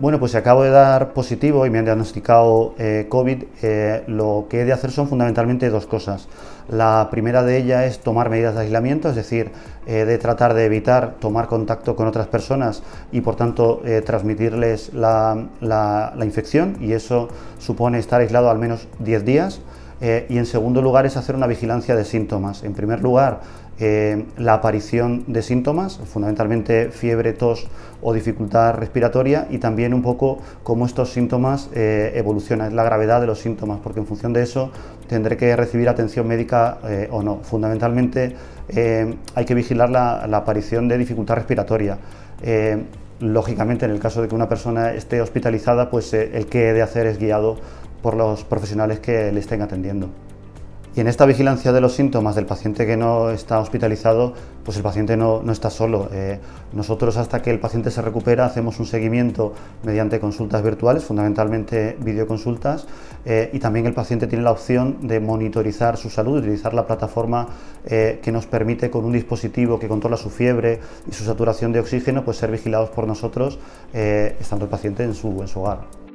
Bueno, pues si acabo de dar positivo y me han diagnosticado COVID, lo que he de hacer son fundamentalmente dos cosas. La primera de ellas es tomar medidas de aislamiento, es decir, de tratar de evitar tomar contacto con otras personas y por tanto transmitirles la infección, y eso supone estar aislado al menos 10 días. Y en segundo lugar es hacer una vigilancia de síntomas. En primer lugar, la aparición de síntomas, fundamentalmente fiebre, tos o dificultad respiratoria, y también un poco cómo estos síntomas evolucionan, la gravedad de los síntomas, porque en función de eso tendré que recibir atención médica o no. Fundamentalmente hay que vigilar la aparición de dificultad respiratoria. Lógicamente, en el caso de que una persona esté hospitalizada, pues el que he de hacer es guiado por los profesionales que le estén atendiendo. Y en esta vigilancia de los síntomas del paciente que no está hospitalizado, pues el paciente no está solo. Nosotros, hasta que el paciente se recupera, hacemos un seguimiento mediante consultas virtuales, fundamentalmente videoconsultas, y también el paciente tiene la opción de monitorizar su salud, utilizar la plataforma que nos permite, con un dispositivo que controla su fiebre y su saturación de oxígeno, pues ser vigilados por nosotros, estando el paciente en su hogar.